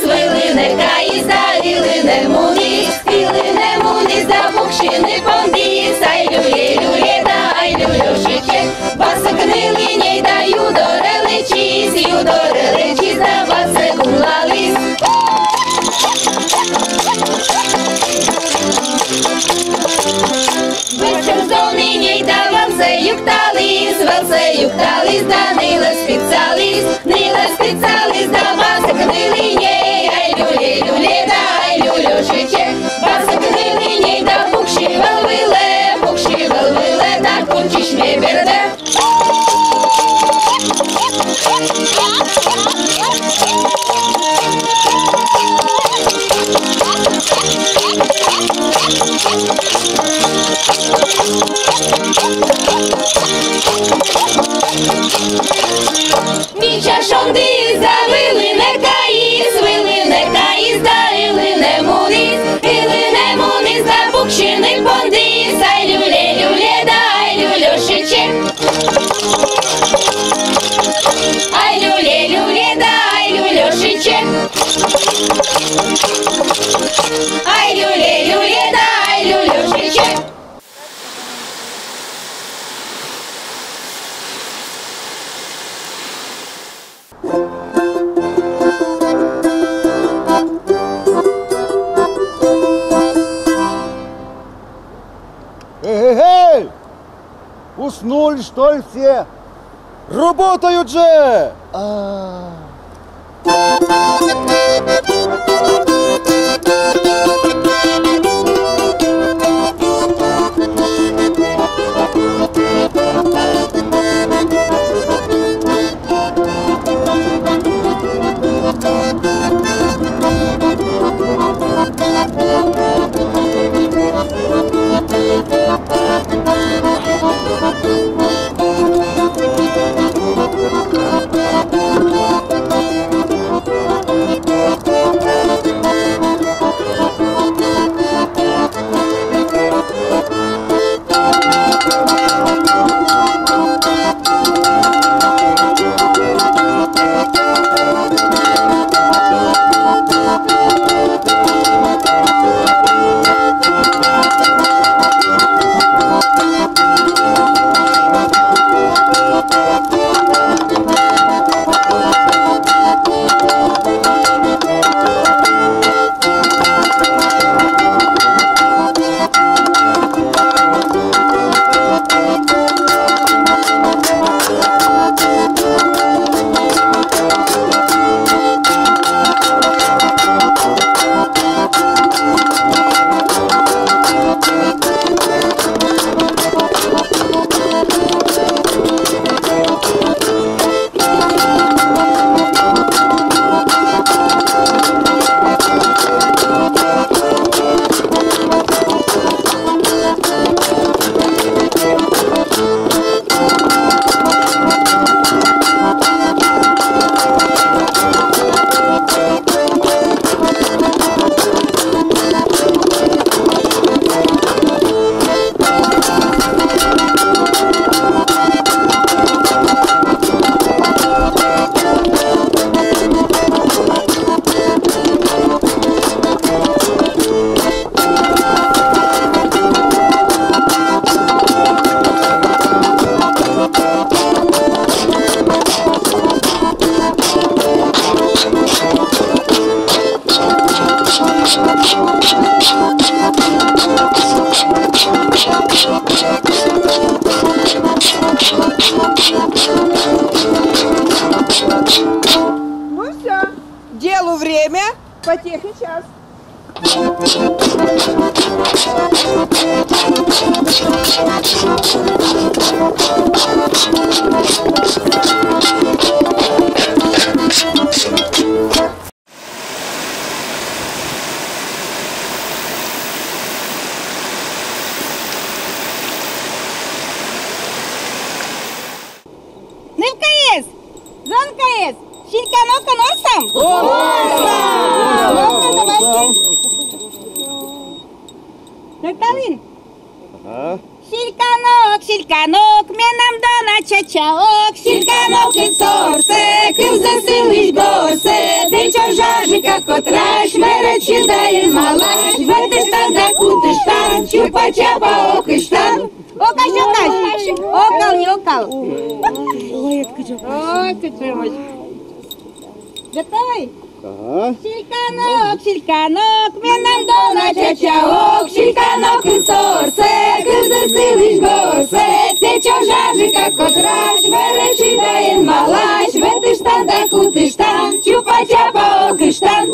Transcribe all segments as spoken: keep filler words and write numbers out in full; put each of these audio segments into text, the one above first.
свили, нехай і заріли, не муні, спіли, не муні, забухші, не помді, сай лює, лює, дай, люлюшече, басок нилині, даю дореличі, з'ю дореличі, за вас се гулались. Вечем зовнині, да вам се юктались, вам се юктались, да нила спіцались, нила спіцались, да басок нилині. Міча шонди завили, не каї, звили, не каї, здарили, не муни, пили, не муни, забукшини, понди, сай люлє, люлє, дай, люлюшече. Ай люлє, люлє, дай, люлюшече. Ай люлє, люлє, дай, люлюшече. Эй-эй-эй! Уснули, что ли, все? Работают же! А-а-а. Щелканок і сорсе, ким засилиш борсе, дичо жажика потраш, мерачи даен малаш, вертештан да кутыштан, чупа-чапа окыштан. Окаш-окаш, окал не окал. Ой, ты чумочка. Готовы? Ага. Щельканок, щельканок, менандона чачаок, щельканок и сорсе, кызысылыш горсе, печо жажи как потраш, мерачи даен малаш, вертештан да кутыштан, чупа-чапа окыштан.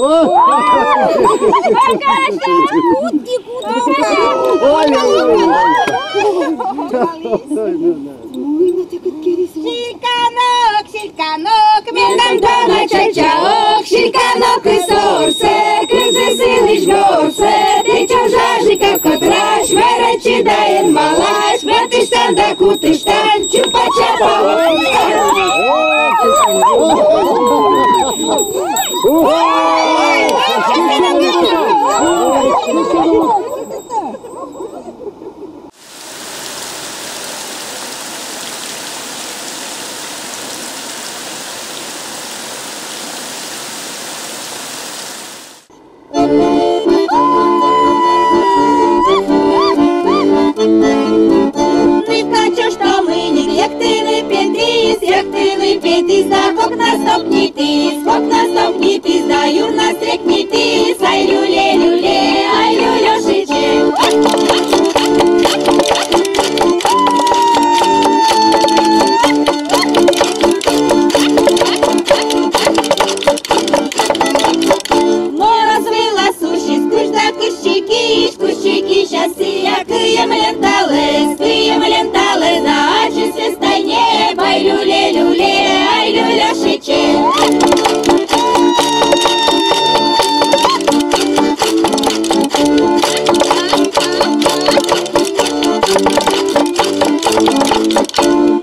Щельканок, щельканок, мендандона чачаок, щельканок и сорсе, кызысылыш горсе, печо жажи как потраш, мерачи даен малаш, вертештан да кутыштан, чупа-чапа окыштан. Ой, ты хочешь, что мы не як ты вип'ятись, як ти вип'ятись, за кок настопнітись, кок настопнітись, за юр настрикнітись, ай люле-люле, ай люлешече. Мора звила суші з кущ до кущики, з кущики щаси, як києм лентали, з києм лентали, на очі свистайні. Ай, люле-люле, ай, люляшече.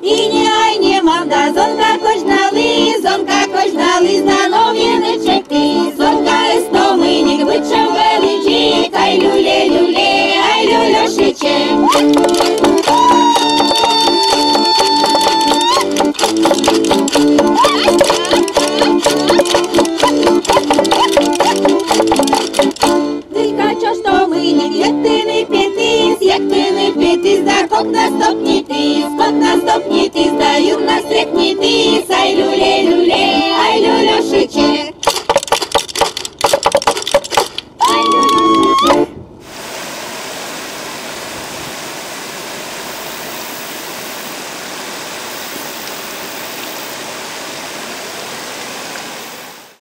І не ай, не мавда, зонка кож нали, зонка кож нали, занов'яничек ти, зонка естоминік, вичем величик, ай, люле-люле, ай, люляшече. What?